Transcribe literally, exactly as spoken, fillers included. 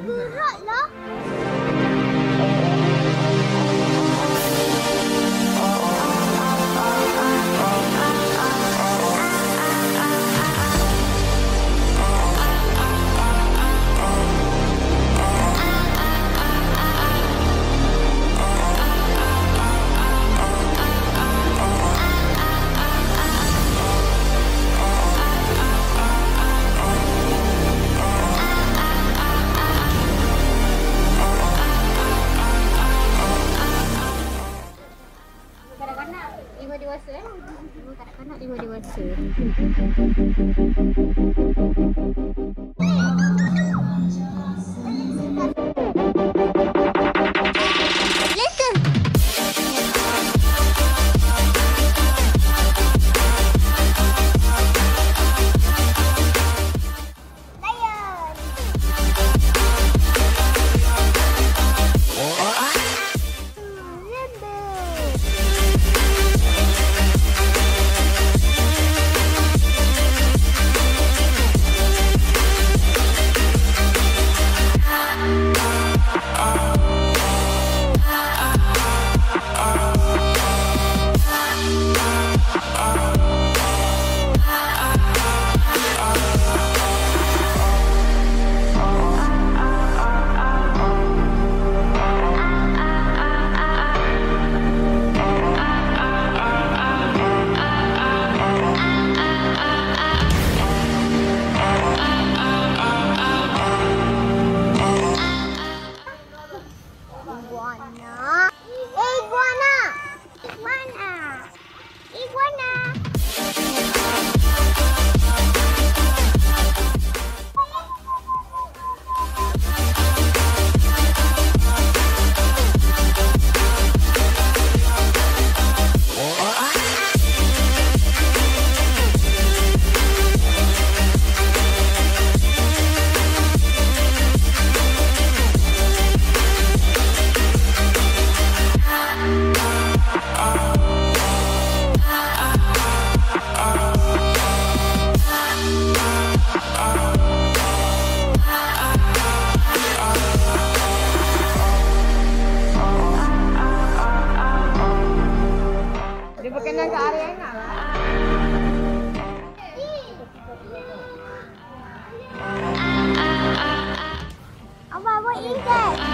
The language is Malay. bị hư hại đó. Apa-apa ingat.